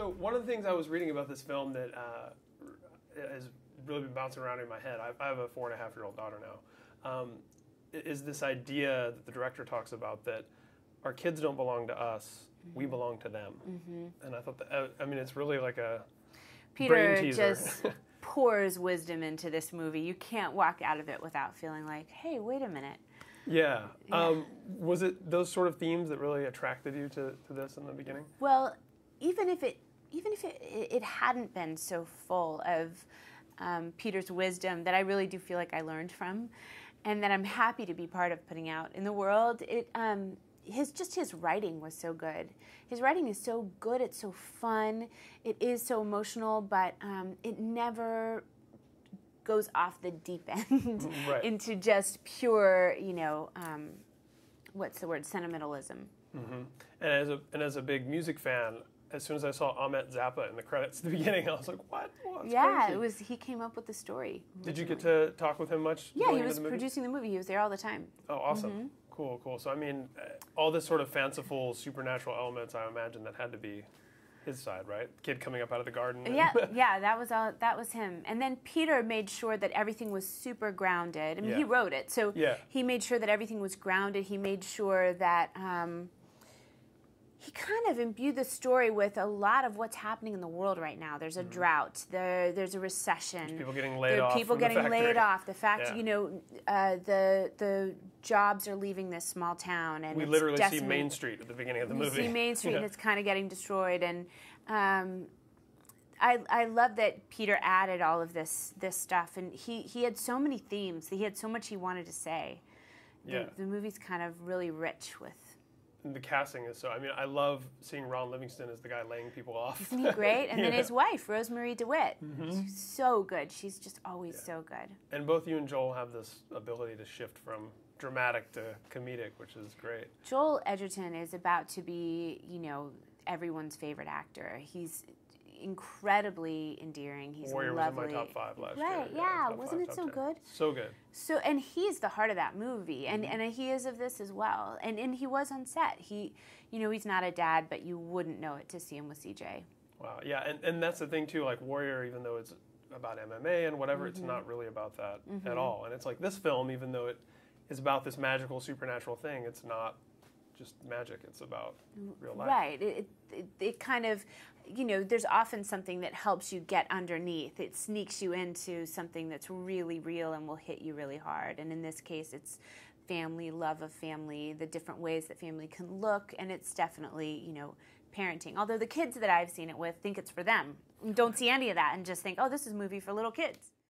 So one of the things I was reading about this film that has really been bouncing around in my head, I have a 4.5-year-old daughter now, is this idea that the director talks about that our kids don't belong to us, we belong to them. Mm-hmm. And I thought that, I mean, it's really like a brain teaser. Peter just pours wisdom into this movie. You can't walk out of it without feeling like, hey, wait a minute. Yeah. Was it those sort of themes that really attracted you to this in the beginning? Well, even if it hadn't been so full of Peter's wisdom that I really do feel like I learned from and that I'm happy to be part of putting out in the world, his writing was so good. His writing is so good, it's so fun, it is so emotional, but it never goes off the deep end right. into just pure, you know, what's the word, sentimentalism. Mm-hmm. And as a big music fan, as soon as I saw Ahmet Zappa in the credits at the beginning, I was like, what? Well, yeah, crazy. It was, he came up with the story originally. Did you get to talk with him much? Yeah, he was producing the movie. He was there all the time. Oh, awesome. Mm-hmm. Cool, cool. So, I mean, all this sort of fanciful supernatural elements, I imagine that had to be his side, right? Kid coming up out of the garden. Yeah, yeah, that was all. That was him. And then Peter made sure that everything was super grounded. I mean, yeah. He wrote it, so yeah. He made sure that everything was grounded. He made sure that... he kind of imbued the story with a lot of what's happening in the world right now. There's a mm-hmm. drought. There's a recession. There's people getting laid off. People getting laid off. The fact, yeah. you know, the jobs are leaving this small town, and we literally see Main Street at the beginning of the movie. We see Main Street, yeah. and it's kind of getting destroyed. And I love that Peter added all of this stuff, and he had so many themes. He had so much he wanted to say. Yeah. The movie's kind of really rich with. And the casting is so, I mean, I love seeing Ron Livingston as the guy laying people off. Isn't he great? And then his wife, Rosemarie DeWitt. Mm-hmm. She's so good. She's just always yeah. so good. And both you and Joel have this ability to shift from dramatic to comedic, which is great. Joel Edgerton is about to be, you know, everyone's favorite actor. He's incredibly endearing. He's Warrior lovely. Was in my top 5 last year. Right, yeah. Wasn't it so good? So good. So, and he's the heart of that movie, and mm-hmm. and he is of this as well. And he was on set. He, you know, he's not a dad, but you wouldn't know it to see him with CJ. Wow, yeah, and that's the thing too. Like Warrior, even though it's about MMA and whatever, mm-hmm. it's not really about that mm-hmm. at all. And it's like this film, even though it is about this magical supernatural thing, it's not just magic. It's about real life. Right. It kind of, you know, there's often something that helps you get underneath. It sneaks you into something that's really real and will hit you really hard. And in this case, it's family, love of family, the different ways that family can look, and it's definitely, you know, parenting. Although the kids that I've seen it with think it's for them, don't see any of that and just think, oh, this is a movie for little kids.